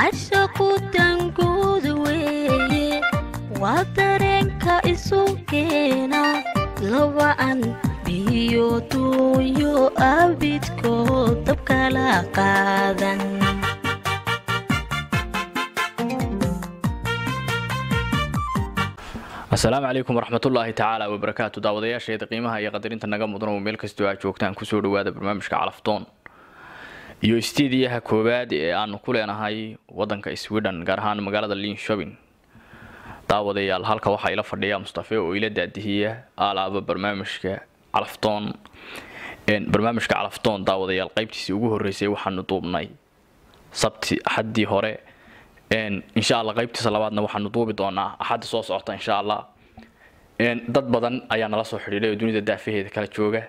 عشقو tanguduweye waa dareenka isu keena lawaan biyo tuyo abidko tabkala qaadan السلام عليكم ورحمة الله تعالى وبركاته. داودية شهد قيمها يقدر أنت نجم مدرم وملك استواج وقتان كسور وهذا برنامج كعلفتون. يستديها كوباد عن كل أنهاي وطن كسويدن جرهان مجال اللين شوبين. داودية الحلقة وحيلة فردية مصطفى وإلى دهية على برنامج كعلفتون. إن برنامج كعلفتون داودية القيب تسوقه الرئيسي وحن طوبناي. صبت حدي هراء. إن شاء الله قيبتي صلواتنا وحن نطوب دونا أحد صوص عطا إن شاء الله. إن ضد بدن أيان راسو حريري ودوني دادا فيه كلا تشوغا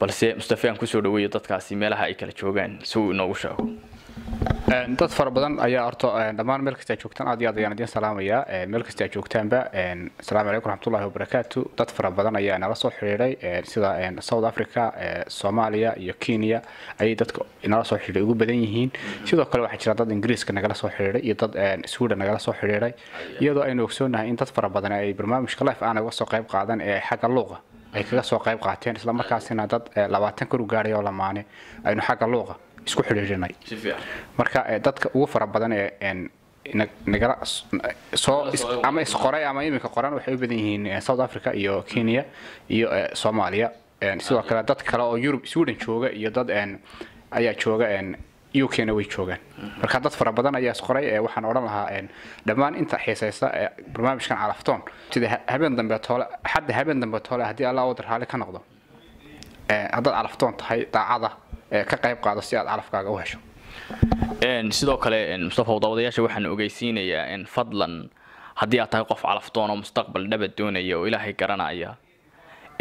بس مستفيان كسو دوي ضد كاسي مالها أي كلا تشوغا سو نوشاو. ضد فر بدن أيا أرتو دمان ملك تاجوكتان أدي أدي أنا دين سلام ويا ملك تاجوكتان با السلام عليكم ورحمة الله وبركاته. ضد فر بدن أيان راسو حريري سيدا ساوث أفريكا صوماليا يو كينيا أي ضد إن راسو حريري وجود بدنيهين سيدا كل واحد شرط ضد إنجليز كنا راسو حريري ضد السود كنا راسو حريري يدا إنه كسرنا إن ضد فر بدن أي برنامج مشكلة فأنا وصل قريب قاعدا حق اللغة أي كلا سو قريب قاعدين إسلام كاسينا ضد لواتن كروجاري ولا ماني أي نحق اللغة isku xiriirnay marka dadka ugu fara badan ee naga soo ama is qoray ama imika qoran waxay u badan yihiin South Africa iyo Kenya iyo Soomaaliya sidoo kale dad kale oo Europe Sweden jooga iyo dad ayaa jooga UK-na way joogan marka dad fara badan ayaa is qoray waxaan oran lahaa dhamaan inta xiisaysa barnaamijkan Calaftoon sida habeen dambe toole hadda habeen dambe toole hadii Allah oo darxaale ka noqdo hadda Calaftoon tahay daacada كقريب قاعد السياق على فكرة وهش. إن صدق على إن مصطفى وضوضيش وحن أجيسين يا إن فضلا هدية توقف على فطون ومستقبل دب الدنيا وإلى هي كرنا يا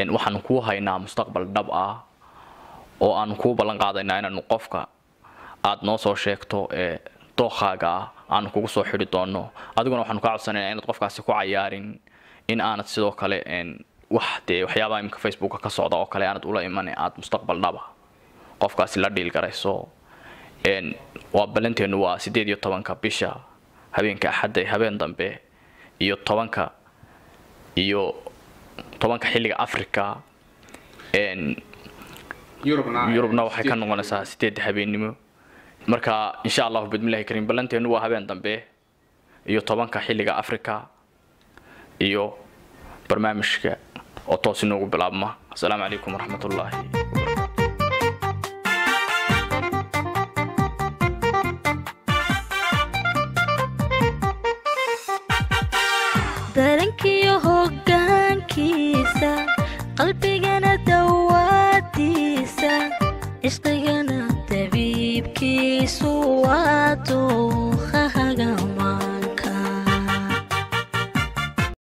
إن وحن كوها إن مستقبل دبعة أو أن كوب لنقعد إن أنا نوقفك عاد نصو شكتو توخاجا أن كوب صحيح تونو أدقون وحن كعب سنة إن توقفك سكوا عيارين إن أنا صدق على إن وحدة وحيابا يمكن فيسبوك كصعدة أو كلا أنا تقول إيماني عاد مستقبل دبعة qofkaasi la dhil garayso waa balanteenu waa 18 bisha habeenka axad habeen dambe iyo 10 iyo 10 xilliga Afrika Yurubna waxay ka noqonaysaa 8 habeenimo marka insha Allah bismillaahi kariim balanteenu waa habeen dambe iyo 10 xilliga Afrika iyo barnaamijka oo toos inoogu bilaabma assalaamu alaykum waraxmatullaahi dareenkiyo hoggaankiisa qalbigana dawaadiisa ishqigana tabiibkiisu waa